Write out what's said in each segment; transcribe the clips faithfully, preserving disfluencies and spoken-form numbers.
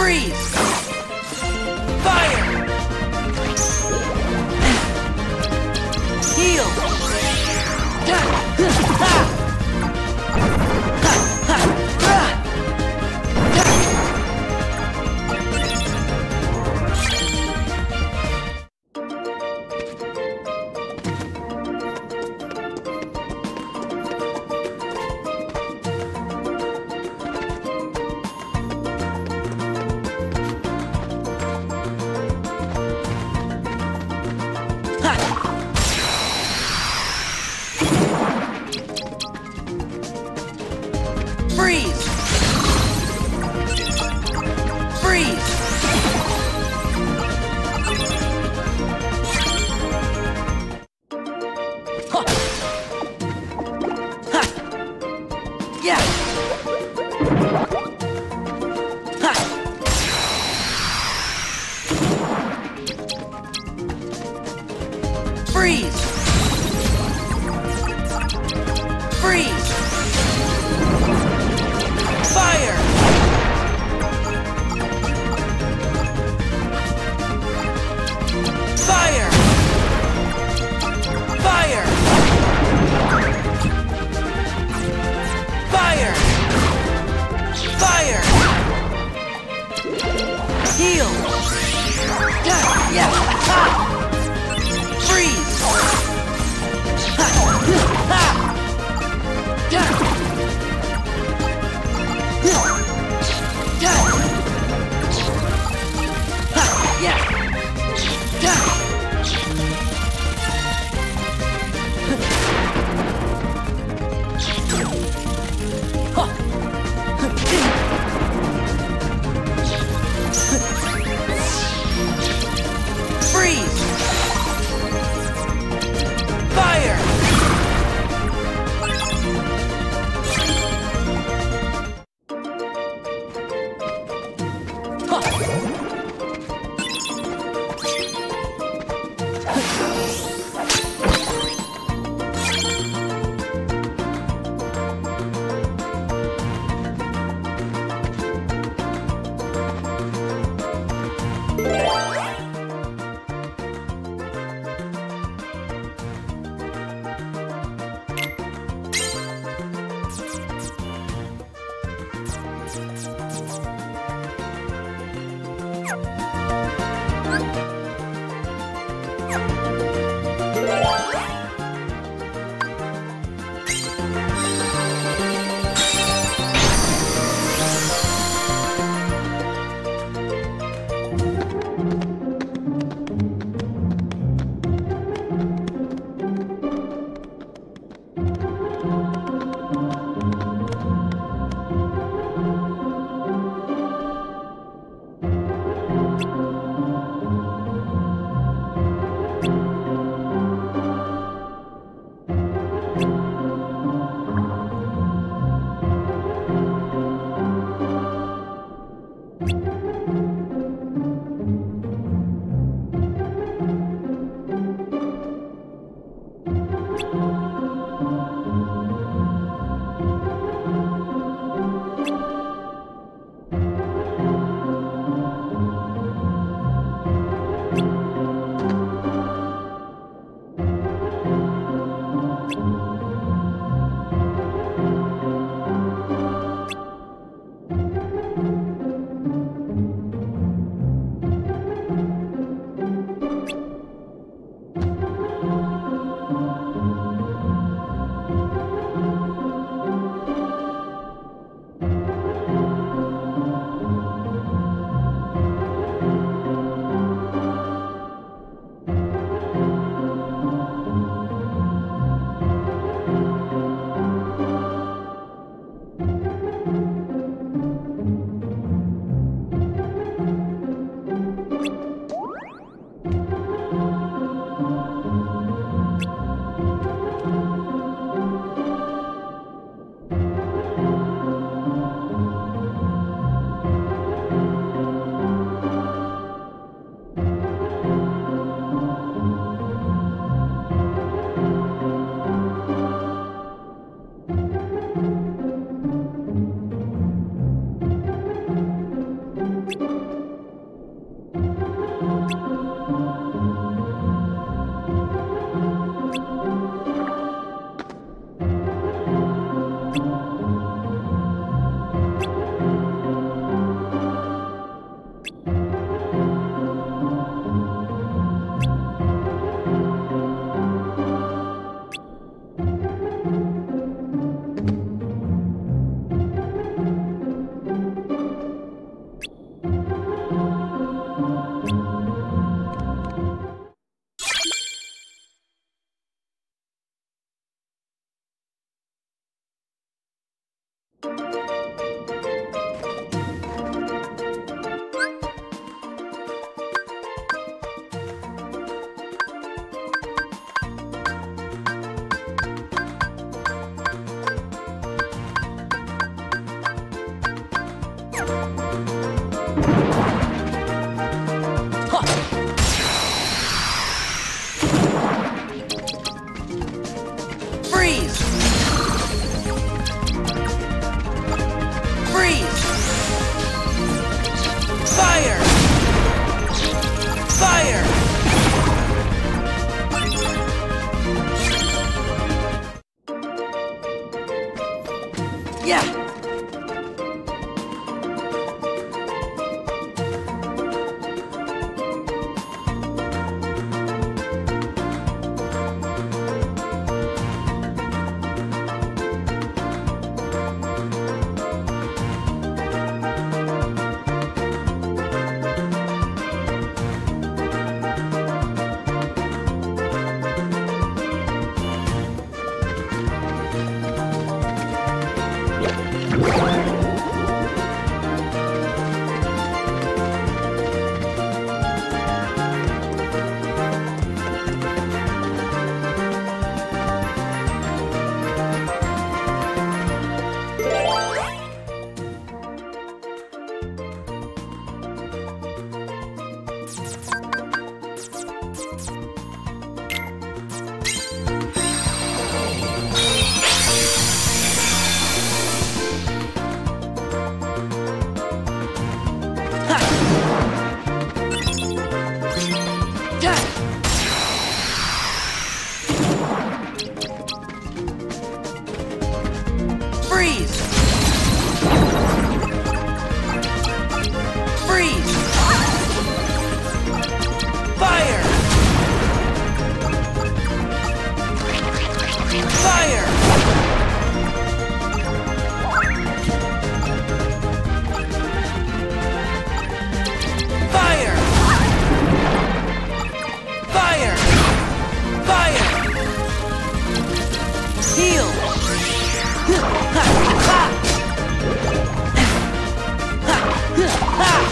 Freeze! Fire! Heal! Freeze! Freeze! Ha! Ha! Yeah! Ha! Freeze! Freeze! Fire! Fire! Fire! Fire! Fire! Heal! Yeah! Ha! Freeze! Ha! Ha! Yeah! Fire! Fire!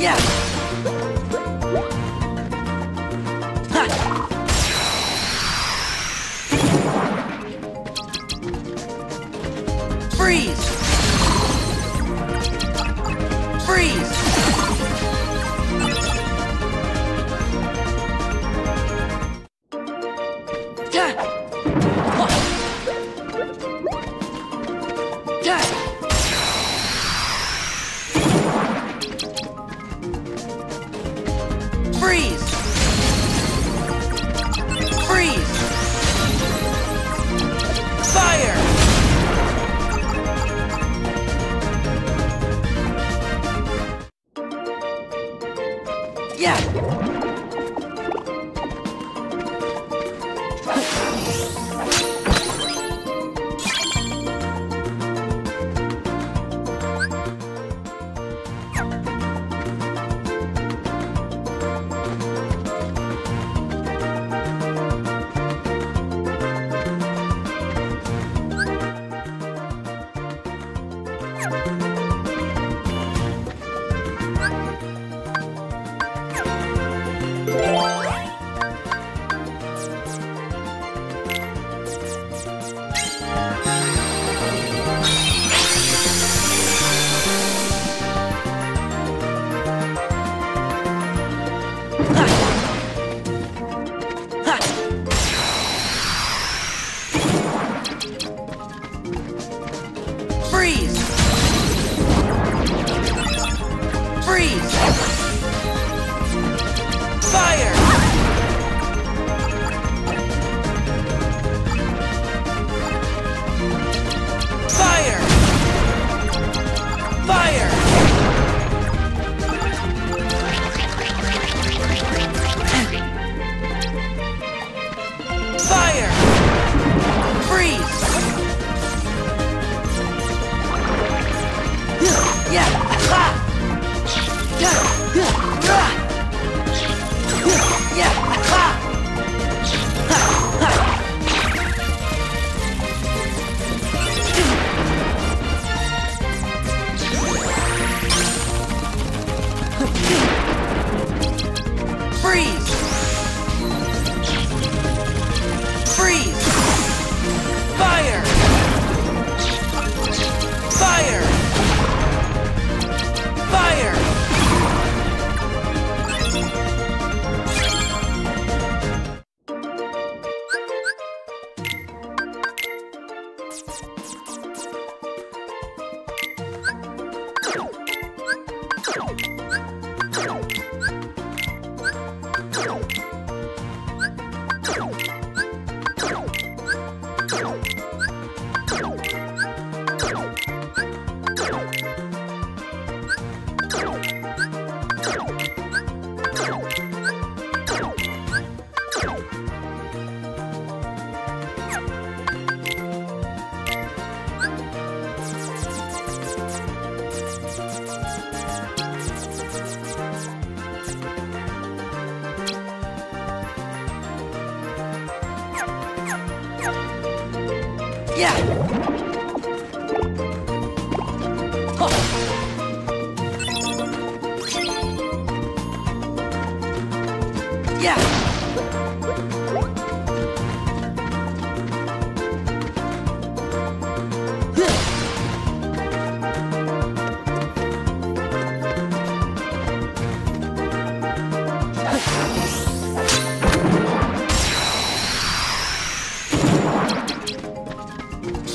Yeah. Ha. Freeze. Freeze. Yeah. Yeah. Huh. Yeah.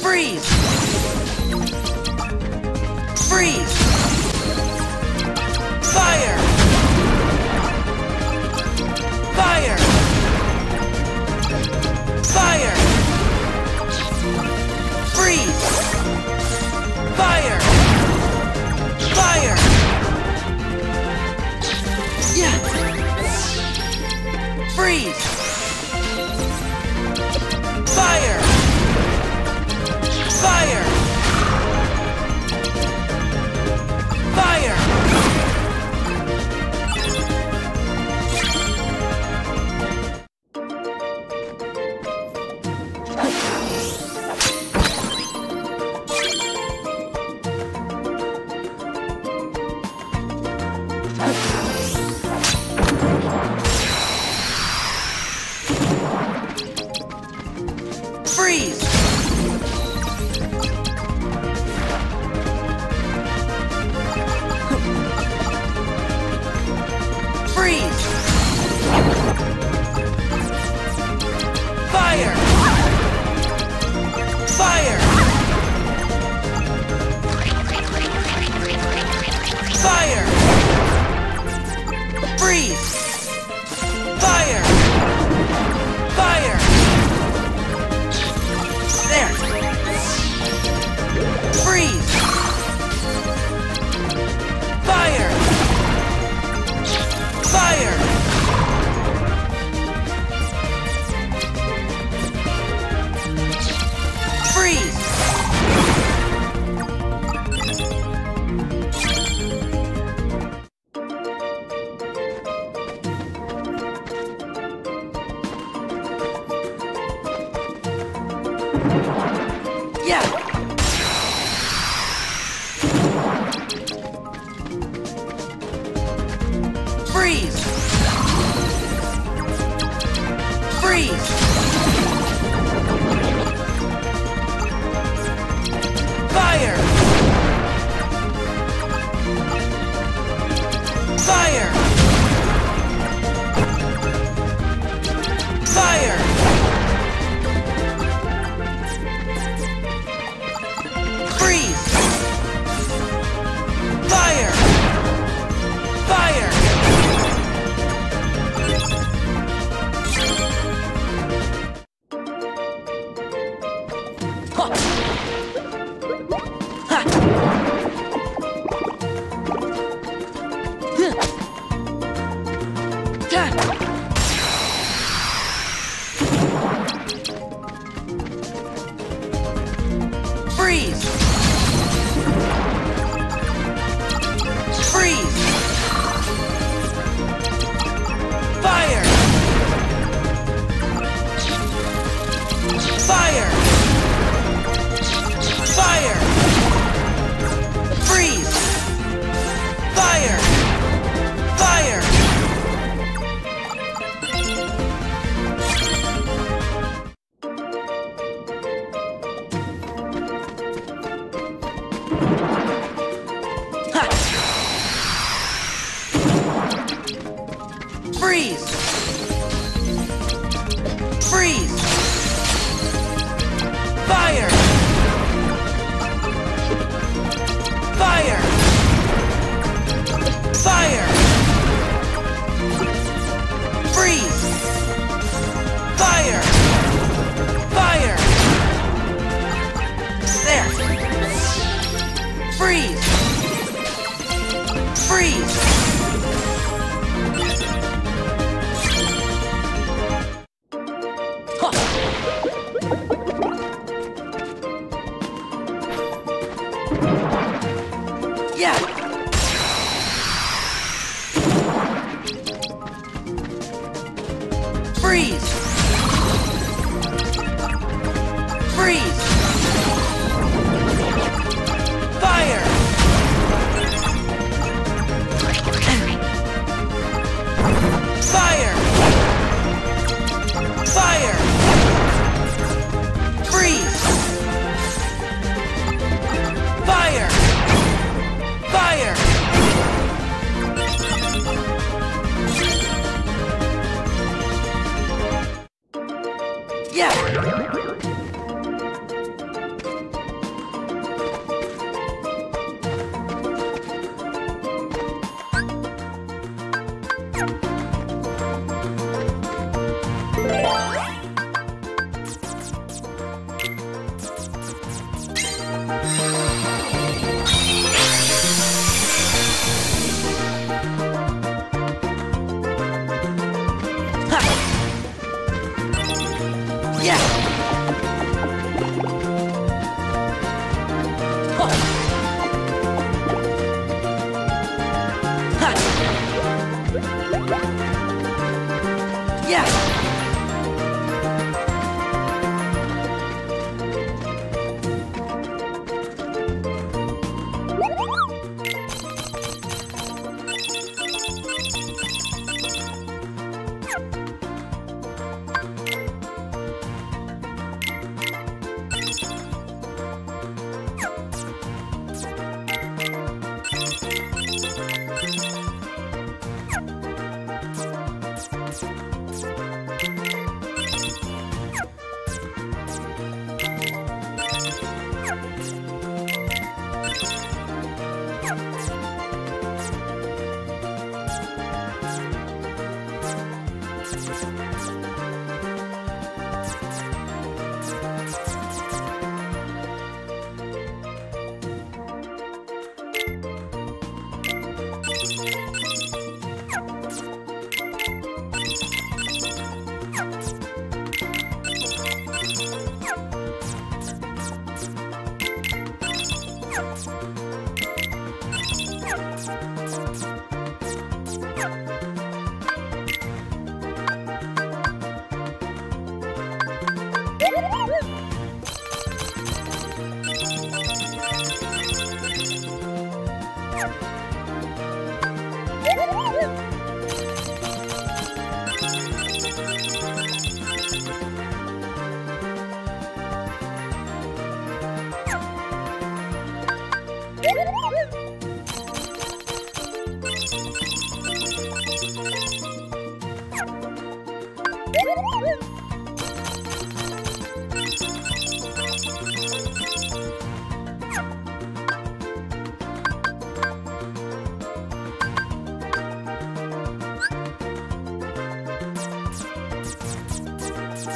Freeze! Freeze! Fire! Fire! Fire! Freeze! Fire! Fire! Yeah! Freeze! Fire! Fire! freeze! Freeze! Fire! Fire! Fire! Freeze! Fire! Fire! There! Freeze! Fire! Fire! Freeze!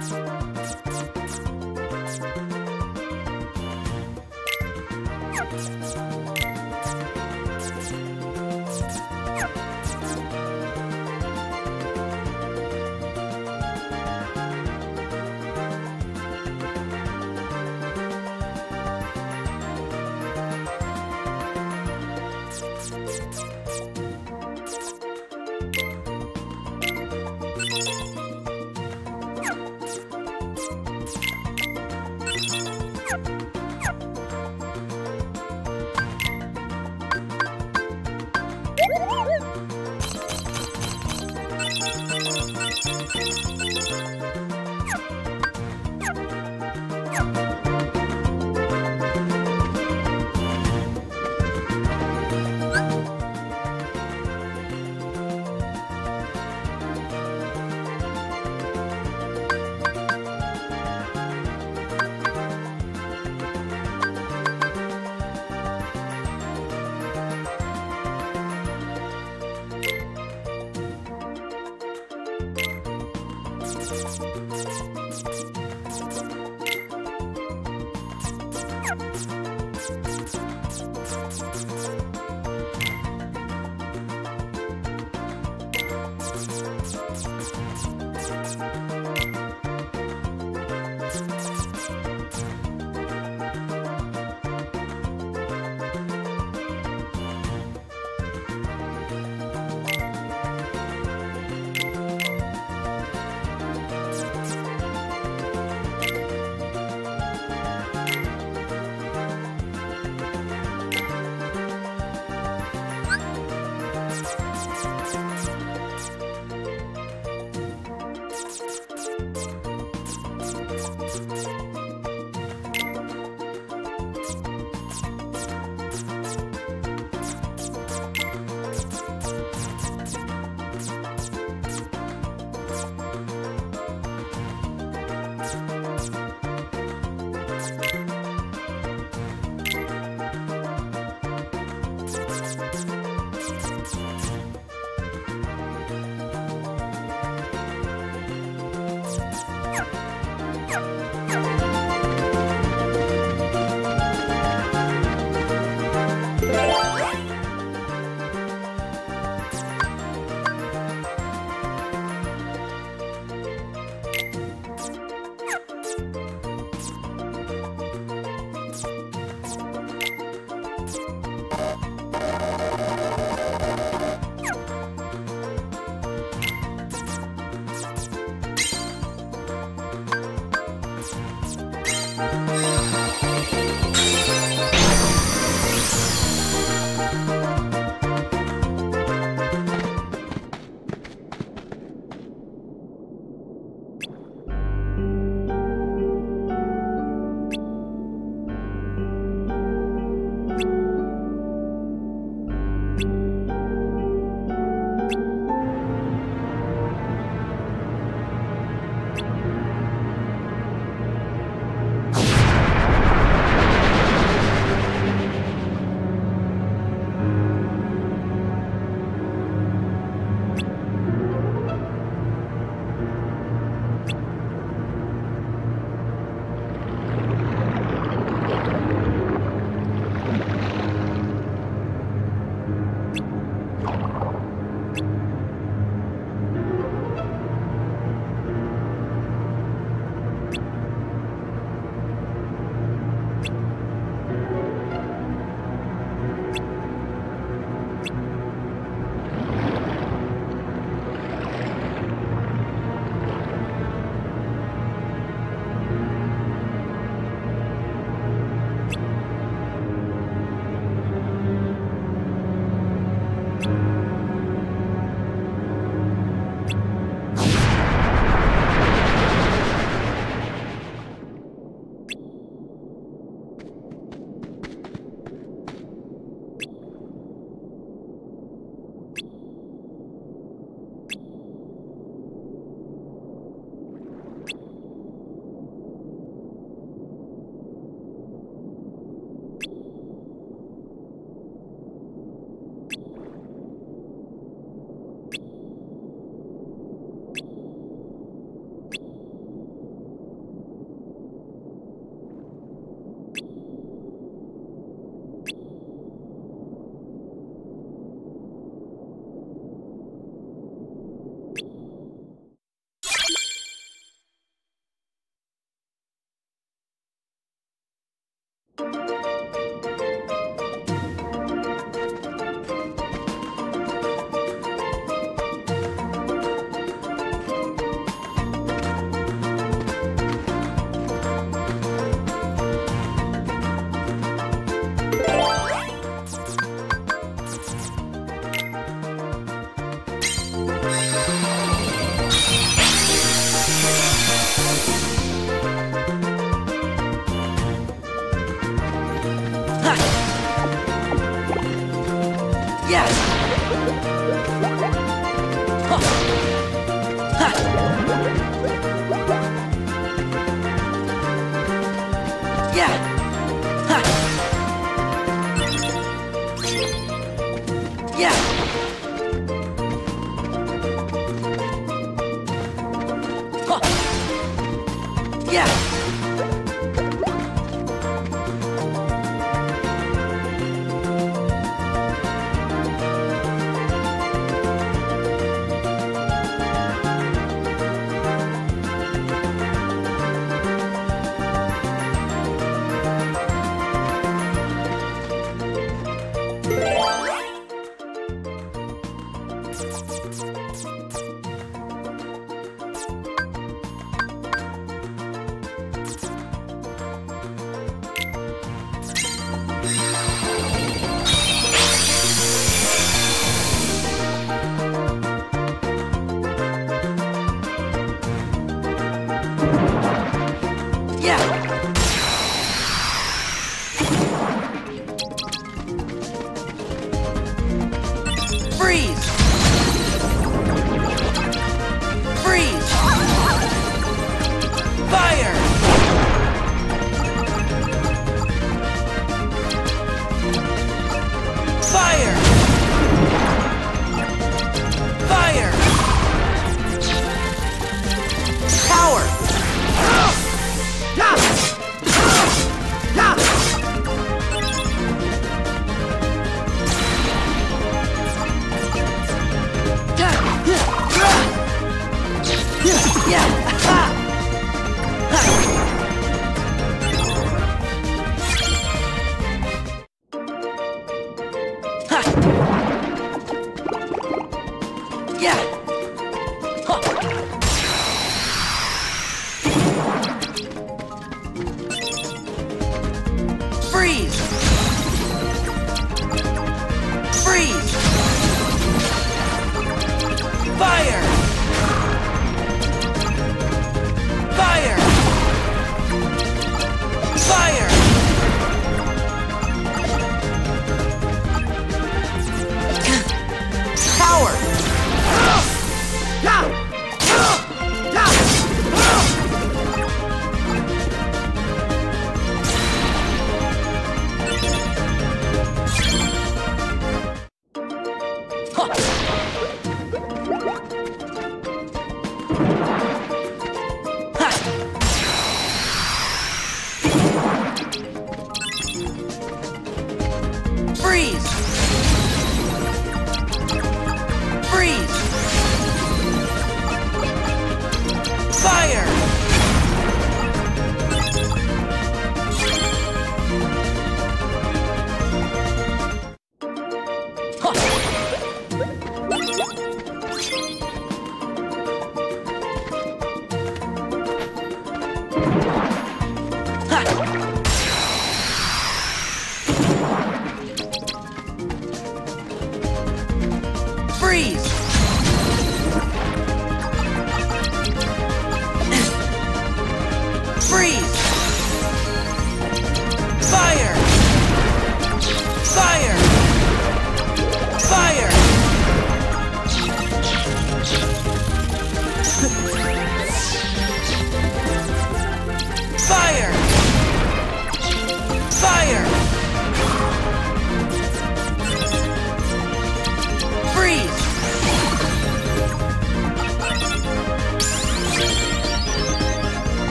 You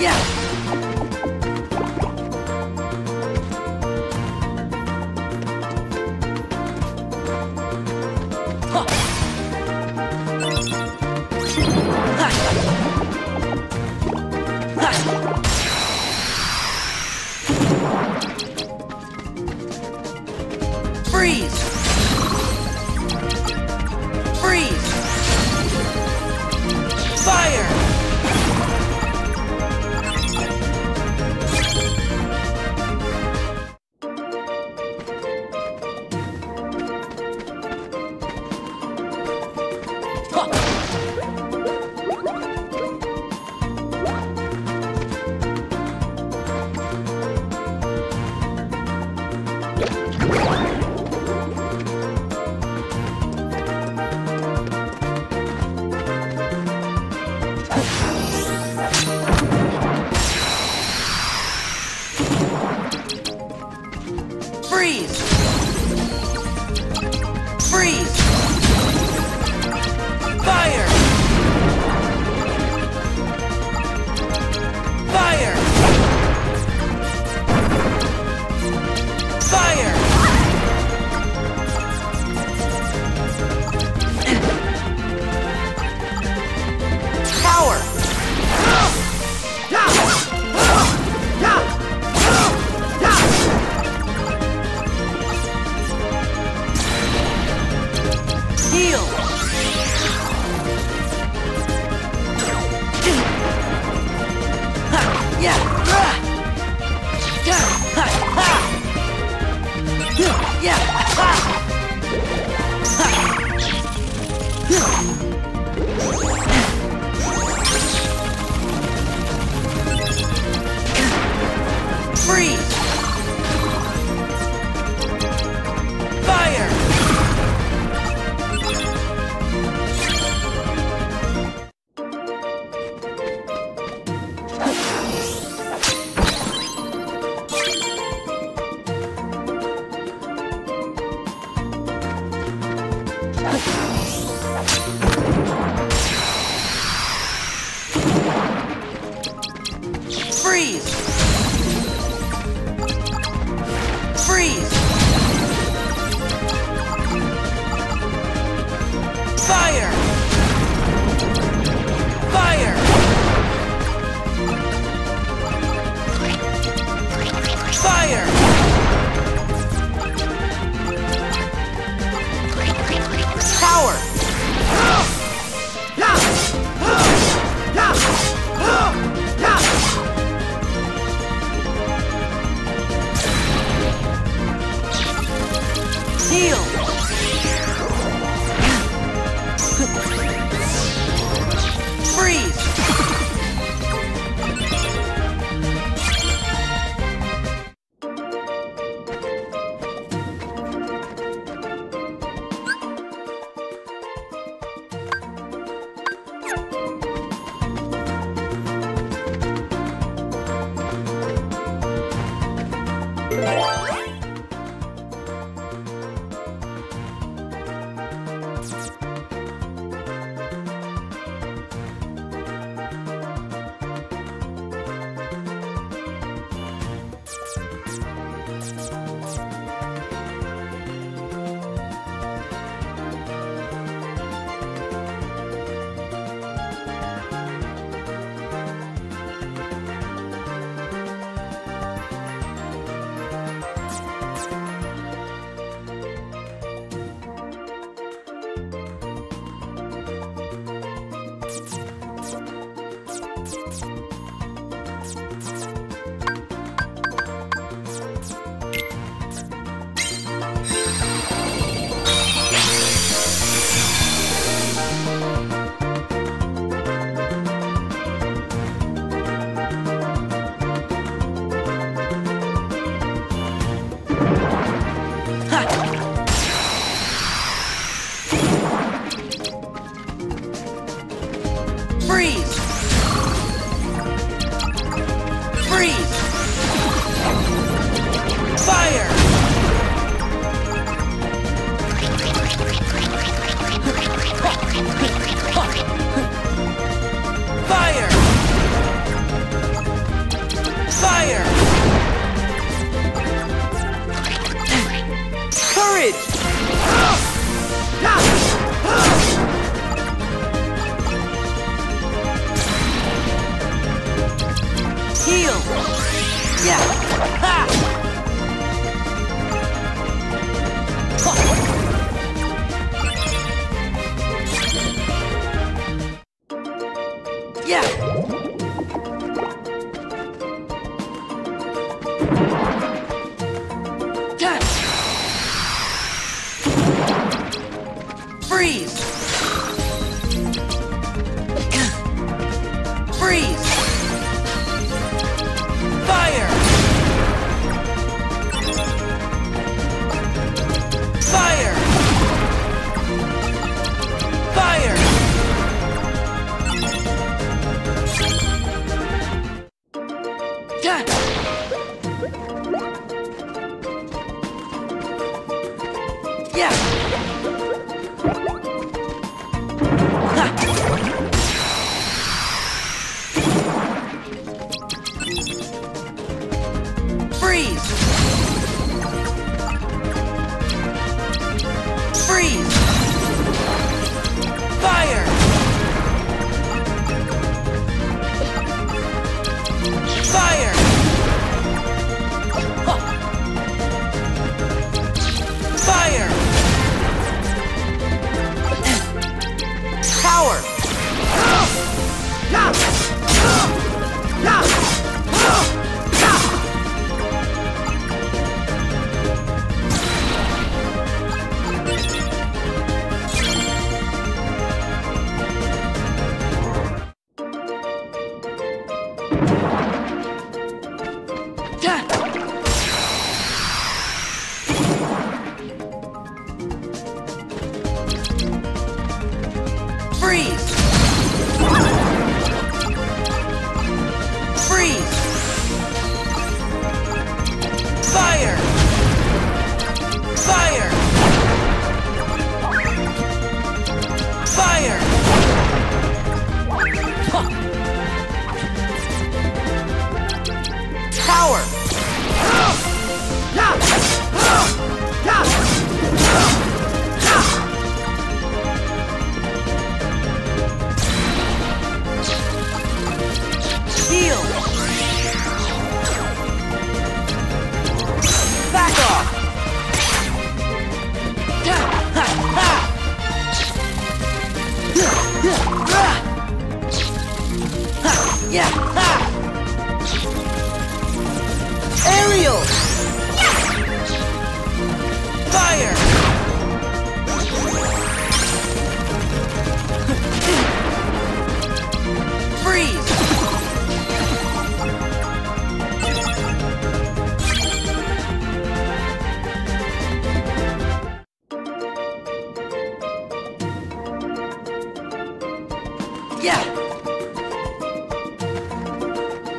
Freeze! Yeah. Ha! Yeah. Touch. Freeze. Freeze. Fire. Fire. Fire. Cut. Yeah. Ha. Freeze. Freeze. Fire. Fire. Fire! Power! Freeze! Freeze! Fire! Fire! Fire! Power! Back off! Aerial! Fire! Freeze! Yeah. Ha.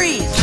freeze!